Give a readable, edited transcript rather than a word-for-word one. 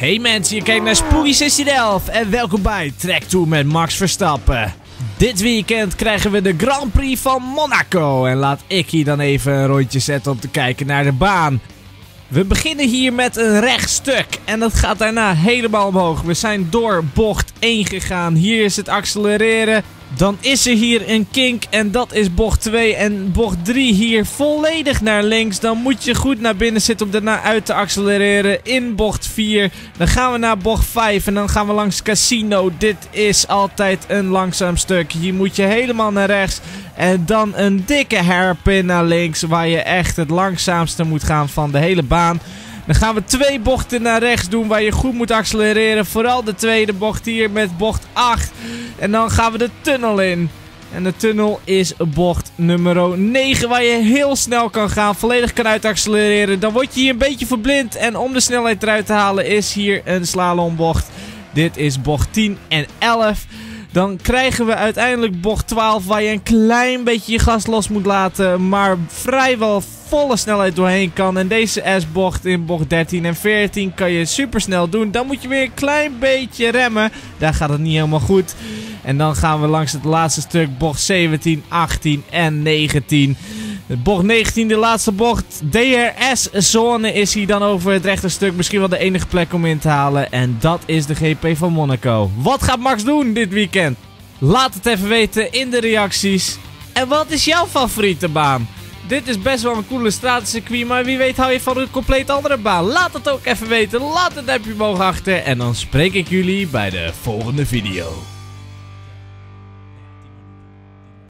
Hey mensen, je kijkt naar Spooky 611 en welkom bij Tracktour met Max Verstappen. Dit weekend krijgen we de Grand Prix van Monaco en laat ik hier dan even een rondje zetten om te kijken naar de baan. We beginnen hier met een recht stuk en dat gaat daarna helemaal omhoog. We zijn door bocht 1 gegaan, hier is het accelereren. Dan is er hier een kink en dat is bocht 2 en bocht 3 hier volledig naar links. Dan moet je goed naar binnen zitten om daarna uit te accelereren in bocht 4. Dan gaan we naar bocht 5 en dan gaan we langs Casino. Dit is altijd een langzaam stuk. Hier moet je helemaal naar rechts en dan een dikke hairpin naar links waar je echt het langzaamste moet gaan van de hele baan. Dan gaan we 2 bochten naar rechts doen waar je goed moet accelereren. Vooral de tweede bocht hier met bocht 8. En dan gaan we de tunnel in. En de tunnel is bocht nummer 9 waar je heel snel kan gaan. Volledig kan uitaccelereren. Dan word je hier een beetje verblind. En om de snelheid eruit te halen is hier een slalombocht. Dit is bocht 10 en 11. Dan krijgen we uiteindelijk bocht 12 waar je een klein beetje je gas los moet laten. Maar vrijwel volle snelheid doorheen kan. En deze S-bocht in bocht 13 en 14 kan je supersnel doen. Dan moet je weer een klein beetje remmen. Daar gaat het niet helemaal goed. En dan gaan we langs het laatste stuk bocht 17, 18 en 19. Bocht 19, de laatste bocht. DRS Zone is hier dan over het rechterstuk. Misschien wel de enige plek om in te halen. En dat is de GP van Monaco. Wat gaat Max doen dit weekend? Laat het even weten in de reacties. En wat is jouw favoriete baan? Dit is best wel een coole stratencircuit. Maar wie weet hou je van een compleet andere baan. Laat het ook even weten. Laat een duimpje omhoog achter. En dan spreek ik jullie bij de volgende video.